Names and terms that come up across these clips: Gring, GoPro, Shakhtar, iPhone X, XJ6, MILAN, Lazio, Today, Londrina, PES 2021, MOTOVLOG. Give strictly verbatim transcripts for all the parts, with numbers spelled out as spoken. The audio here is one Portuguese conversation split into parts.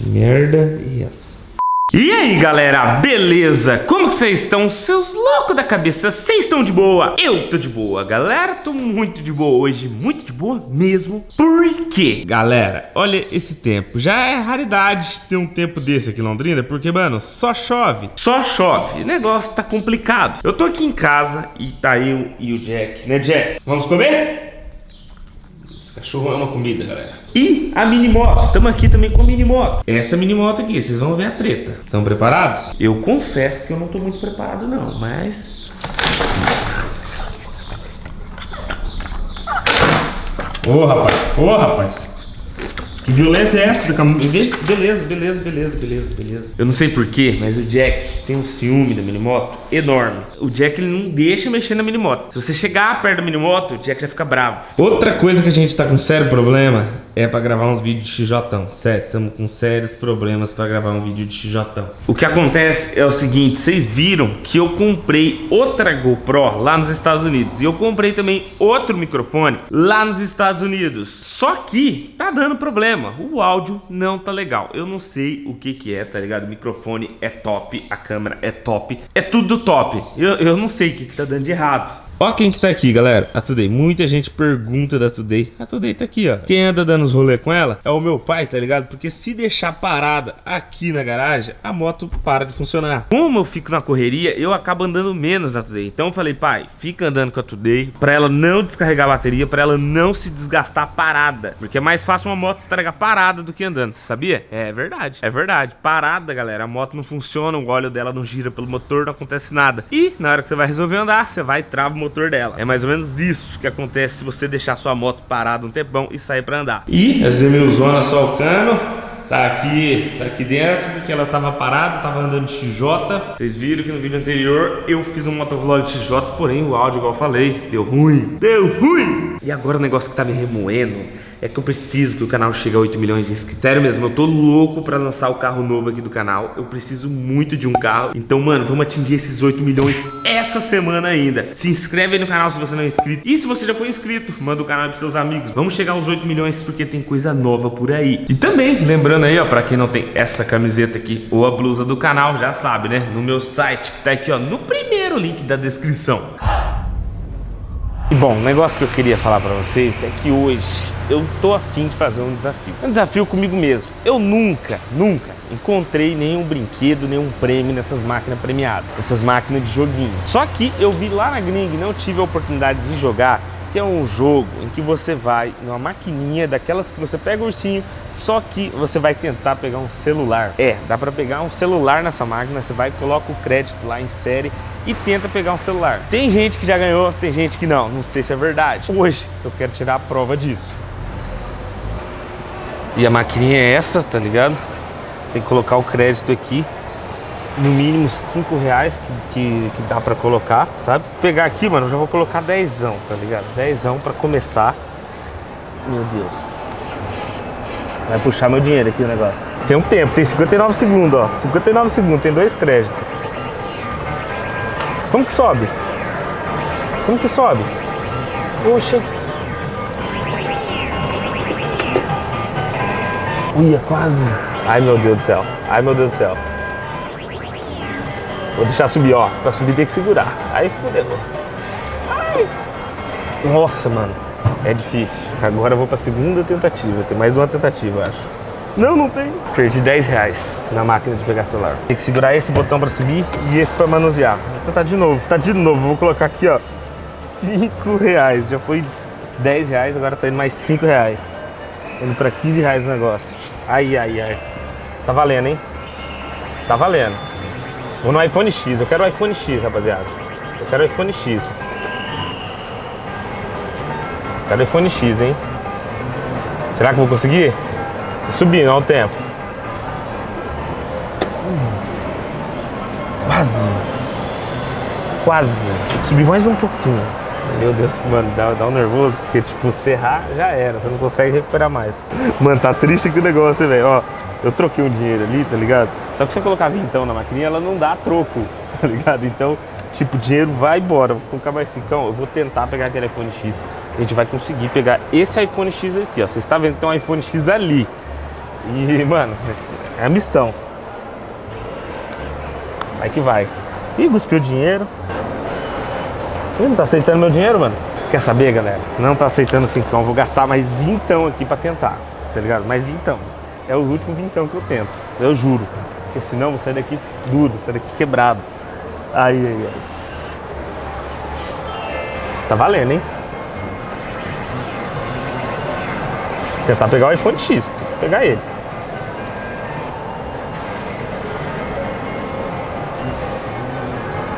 Merda e essa. E aí galera, beleza? Como que vocês estão? Seus loucos da cabeça, vocês estão de boa? Eu tô de boa, galera, tô muito de boa hoje, muito de boa mesmo. Por quê? Galera, olha esse tempo, já é raridade ter um tempo desse aqui em Londrina, porque mano, só chove, só chove, o negócio tá complicado. Eu tô aqui em casa e tá eu e o Jack, né Jack? Vamos comer? Cachorro ama comida, galera. E a mini moto. Estamos aqui também com a mini moto. Essa mini moto aqui, vocês vão ver a treta. Estão preparados? Eu confesso que eu não estou muito preparado não, mas... Ô, oh, rapaz. Ô, oh, rapaz. Que violência é essa? Beleza, beleza, beleza, beleza, beleza. Eu não sei porquê, mas o Jack tem um ciúme da minimoto enorme. O Jack, ele não deixa mexer na minimoto. Se você chegar perto da minimoto, o Jack já fica bravo. Outra coisa que a gente tá com sério problema é pra gravar uns vídeos de xijotão. Sério, estamos com sérios problemas pra gravar um vídeo de xijotão. O que acontece é o seguinte, vocês viram que eu comprei outra GoPro lá nos Estados Unidos. E eu comprei também outro microfone lá nos Estados Unidos. Só que tá dando problema. O áudio não tá legal. Eu não sei o que que é, tá ligado? O microfone é top, a câmera é top, é tudo top. Eu, eu não sei o que que tá dando de errado. Ó quem que tá aqui, galera, a Today. Muita gente pergunta da Today. A Today tá aqui, ó. Quem anda dando os rolê com ela é o meu pai, tá ligado? Porque se deixar parada aqui na garagem, a moto para de funcionar. Como eu fico na correria, eu acabo andando menos na Today. Então eu falei, pai, fica andando com a Today pra ela não descarregar a bateria, pra ela não se desgastar parada. Porque é mais fácil uma moto estragar parada do que andando, você sabia? É verdade, é verdade. Parada, galera, a moto não funciona, o óleo dela não gira pelo motor, não acontece nada. E na hora que você vai resolver andar, você vai e trava o motor dela. É mais ou menos isso que acontece se você deixar sua moto parada um tempão e sair pra andar. E as Emilzona só o cano, tá aqui, tá aqui dentro, porque ela tava parada, tava andando de X J. Vocês viram que no vídeo anterior eu fiz um motovlog de X J, porém o áudio, igual eu falei, deu ruim, deu ruim. E agora o negócio que tá me remoendo é que eu preciso que o canal chegue a oito milhões de inscritos. Sério mesmo, eu tô louco pra lançar o carro novo aqui do canal. Eu preciso muito de um carro. Então, mano, vamos atingir esses oito milhões essa semana ainda. Se inscreve aí no canal se você não é inscrito. E se você já for inscrito, manda o canal pros seus amigos. Vamos chegar aos oito milhões porque tem coisa nova por aí. E também, lembrando aí, ó, pra quem não tem essa camiseta aqui ou a blusa do canal, já sabe, né? No meu site, que tá aqui, ó, no primeiro link da descrição. E bom, o negócio que eu queria falar pra vocês é que hoje eu tô afim de fazer um desafio. Um desafio comigo mesmo. Eu nunca, nunca encontrei nenhum brinquedo, nenhum prêmio nessas máquinas premiadas. Essas máquinas de joguinho. Só que eu vi lá na Gring, não tive a oportunidade de jogar, que é um jogo em que você vai numa maquininha daquelas que você pega o ursinho, só que você vai tentar pegar um celular. É, dá pra pegar um celular nessa máquina, você vai, coloca o crédito lá, insere e tenta pegar um celular. Tem gente que já ganhou, tem gente que não, não sei se é verdade. Hoje eu quero tirar a prova disso. E a maquininha é essa, tá ligado? Tem que colocar o crédito aqui, no mínimo cinco reais que, que, que dá pra colocar, sabe? Pegar aqui, mano, eu já vou colocar dezão, tá ligado? dezão pra começar. Meu Deus. Vai puxar meu dinheiro aqui o negócio. Tem um tempo, tem cinquenta e nove segundos, ó. cinquenta e nove segundos, tem dois créditos. Como que sobe? Como que sobe? Poxa. Uia, quase. Ai, meu Deus do céu. Ai, meu Deus do céu. Vou deixar subir, ó. Pra subir tem que segurar. Aí, fudeu. Ai. Nossa, mano. É difícil. Agora eu vou pra segunda tentativa. Tem mais uma tentativa, eu acho. Não, não tem. Perdi dez reais na máquina de pegar celular. Tem que segurar esse botão pra subir e esse pra manusear. Então tá de novo, tá de novo. Vou colocar aqui, ó, cinco reais. Já foi dez reais, agora tá indo mais cinco reais. Indo pra quinze reais o negócio. Ai, ai, ai. Tá valendo, hein? Tá valendo. Vou no iPhone X. Eu quero o iPhone X, rapaziada. Eu quero o iPhone X. Eu quero o iPhone X, hein? Será que eu vou conseguir? Tô subindo, olha o tempo. Quase. Quase. Tem que subir mais um pouquinho. Meu Deus, mano, dá, dá um nervoso, porque, tipo, se errar, já era. Você não consegue recuperar mais. Mano, tá triste aqui o negócio, velho. Ó, eu troquei um dinheiro ali, tá ligado? Só que se eu colocar vintão na maquininha, ela não dá troco, tá ligado? Então, tipo, o dinheiro vai embora. Vou colocar mais cincão, eu vou tentar pegar aquele iPhone X. A gente vai conseguir pegar esse iPhone X aqui, ó. Você está vendo que tem um iPhone X ali. E, mano, é a missão. Vai que vai. Ih, cuspiu o dinheiro. Ih, não tá aceitando meu dinheiro, mano. Quer saber, galera? Não tá aceitando cincão. Vou gastar mais vintão aqui pra tentar, tá ligado? Mais vintão. É o último vintão que eu tento. Eu juro. Porque senão eu vou sair daqui duro, sair daqui quebrado. Aí, aí, aí. Tá valendo, hein? Vou tentar pegar o iPhone X. Vou pegar ele.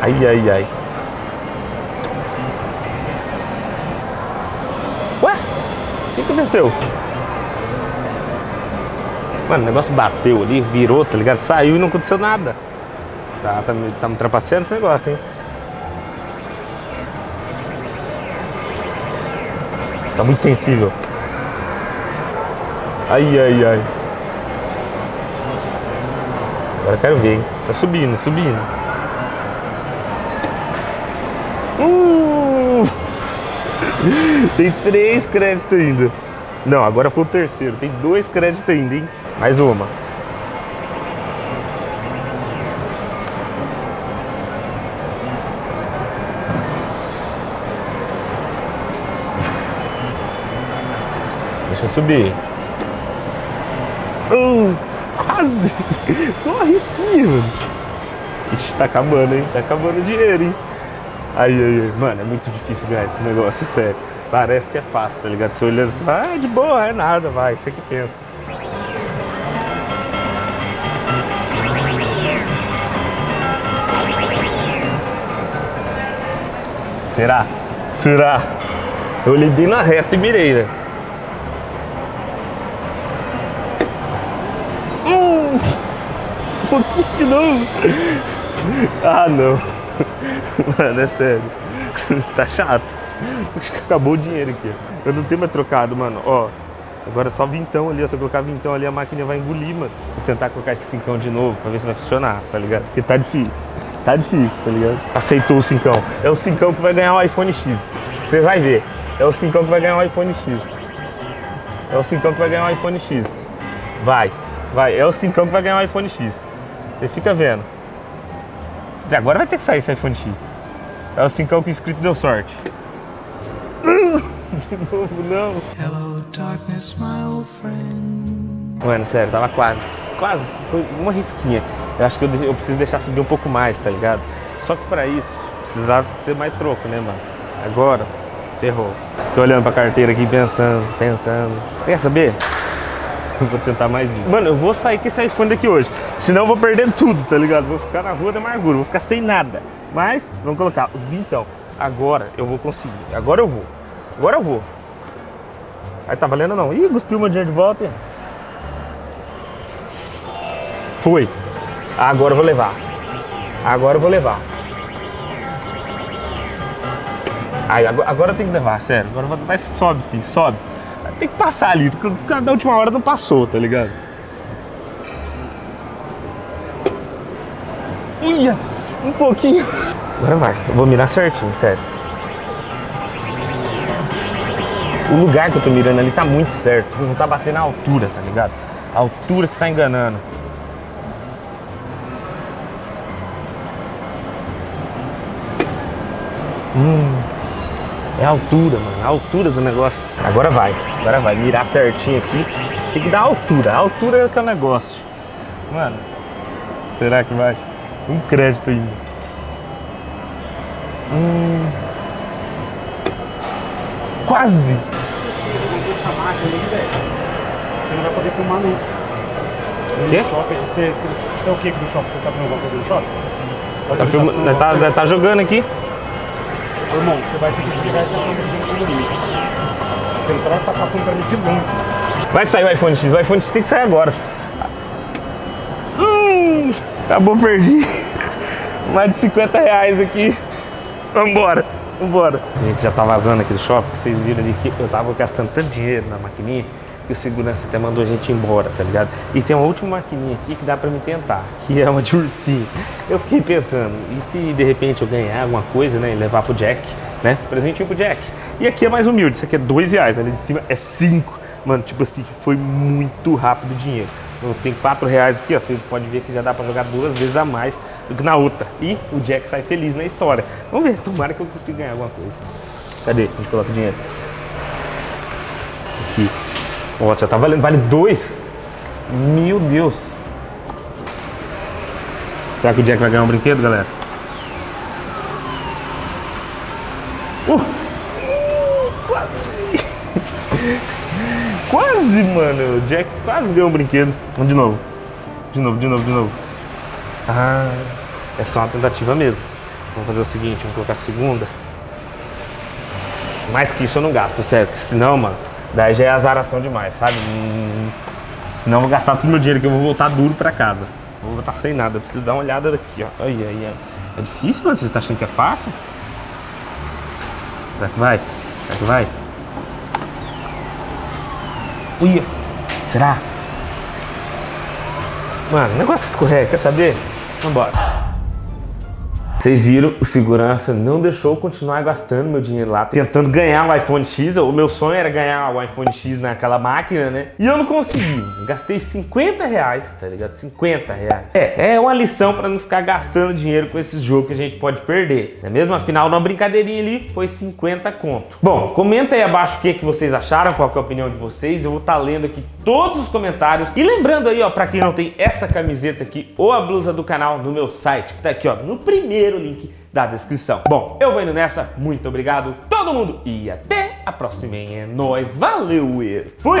Ai, ai, ai. Ué? O que aconteceu? Mano, o negócio bateu ali, virou, tá ligado? Saiu e não aconteceu nada. Tá, tá, me, tá me trapaceando esse negócio, hein? Tá muito sensível. Ai, ai, ai. Agora eu quero ver, hein? Tá subindo, subindo. Uh! Tem três créditos ainda. Não, agora foi o terceiro. Tem dois créditos ainda, hein? Mais uma. Deixa eu subir. Uh, quase! Tô arrisquinho. Ixi, tá acabando, hein? Tá acabando o dinheiro, hein? Aí, aí, mano, é muito difícil ganhar esse negócio, é sério. Parece que é fácil, tá ligado? Você olhando assim, ah, de boa, é nada, vai, você que pensa. Será? Será? Eu olhei bem na reta e mirei, velho. Um pouquinho de novo. Ah, não. Mano, é sério. Tá chato. Acho que acabou o dinheiro aqui. Eu não tenho mais trocado, mano. Ó, agora é só vintão ali. Ó. Se eu colocar vintão ali, a máquina vai engolir, mano. Vou tentar colocar esse cincão de novo pra ver se vai funcionar, tá ligado? Porque tá difícil. Tá difícil, tá ligado? Aceitou o cincão. É o cincão que vai ganhar o iPhone X. Você vai ver. É o cincão que vai ganhar o iPhone X. É o cincão que vai ganhar o iPhone X. Vai. Vai. É o cincão que vai ganhar o iPhone X. Você fica vendo. Agora vai ter que sair esse iPhone X. É o cincão que o inscrito deu sorte. De novo, não. Hello, darkness, my old friend. Mano, sério, tava quase. Quase. Foi uma risquinha. Eu acho que eu, eu preciso deixar subir um pouco mais, tá ligado? Só que pra isso, precisava ter mais troco, né, mano? Agora, ferrou. Tô olhando pra carteira aqui, pensando, pensando. Quer saber? Vou tentar mais um. Mano, eu vou sair com esse iPhone daqui hoje. Senão eu vou perder tudo, tá ligado? Vou ficar na rua da amargura, vou ficar sem nada. Mas, vamos colocar os vintão. Agora eu vou conseguir. Agora eu vou. Agora eu vou. Aí tá valendo ou não? Ih, cuspiu meu dinheiro de volta. Foi. Agora eu vou levar. Agora eu vou levar. Aí, agora, agora eu tenho que levar, sério. Agora eu vou... Mas sobe, filho, sobe. Tem que passar ali, da última hora não passou, tá ligado? Ia, um pouquinho. Agora vai, eu vou mirar certinho, sério. O lugar que eu tô mirando ali tá muito certo, não tá batendo a altura, tá ligado? A altura que tá enganando. Hum... É a altura, mano, a altura do negócio. Agora vai, agora vai, mirar certinho aqui. Tem que dar a altura, a altura é que é o negócio. Mano, será que vai? Um crédito ainda. Hum. Quase! Você não vai poder filmar nunca. O quê? Você, você, você é o que do shopping? Você tá filmando alguma coisa do shopping? Tá, tá, tá, tá jogando aqui. Irmão, você vai ter que desligar essa câmera dentro do limite. Você não pode estar passando pra mim de longe. Vai sair o iPhone X. O iPhone X tem que sair agora. Hum, acabou, perdi. Mais de cinquenta reais aqui. Vambora, vambora. A gente já tá vazando aqui do shopping. Vocês viram ali que eu tava gastando tanto dinheiro na maquininha que o segurança até mandou a gente embora, tá ligado? E tem uma última maquininha aqui que dá pra me tentar, que é uma de ursinho. Eu fiquei pensando, e se de repente eu ganhar alguma coisa, né, e levar pro Jack, né? Presentinho pro Jack. E aqui é mais humilde, isso aqui é dois reais, ali de cima é cinco. Mano, tipo assim, foi muito rápido o dinheiro. Então, tem quatro reais aqui, ó. Vocês podem ver que já dá pra jogar duas vezes a mais do que na outra. E o Jack sai feliz na história. Vamos ver, tomara que eu consiga ganhar alguma coisa. Cadê? A gente coloca o dinheiro. Aqui. Ó, já tá valendo. Vale dois. Meu Deus. Será que o Jack vai ganhar um brinquedo, galera? Uh! Quase! Quase, mano! O Jack quase ganhou um brinquedo. De novo. De novo, de novo, de novo. Ah, é só uma tentativa mesmo. Vamos fazer o seguinte, vamos colocar a segunda. Mais que isso eu não gasto, sério. Porque senão, mano, daí já é azaração demais, sabe? Hum, senão eu vou gastar todo o meu dinheiro que eu vou voltar duro pra casa. Vou voltar sem nada, eu preciso dar uma olhada daqui, ó. Ai, ai, ai. É difícil, mano? Vocês estão achando que é fácil? Será que vai? Será que vai? Uia! Será? Mano, o negócio escorrega, quer saber? Vambora. Vocês viram, o segurança não deixou eu continuar gastando meu dinheiro lá, tentando ganhar o iPhone dez. O meu sonho era ganhar o iPhone dez naquela máquina, né? E eu não consegui. Gastei cinquenta reais, tá ligado? cinquenta reais. É, é uma lição pra não ficar gastando dinheiro com esses jogos que a gente pode perder, não é mesmo? Afinal, numa brincadeirinha ali, foi cinquenta conto. Bom, comenta aí abaixo o que, que vocês acharam, qual que é a opinião de vocês. Eu vou estar tá lendo aqui todos os comentários. E lembrando aí, ó, pra quem não tem essa camiseta aqui ou a blusa do canal no meu site, que tá aqui, ó, no primeiro o link da descrição. Bom, eu vou indo nessa. Muito obrigado, todo mundo. E até a próxima. É nóis. Valeu e fui!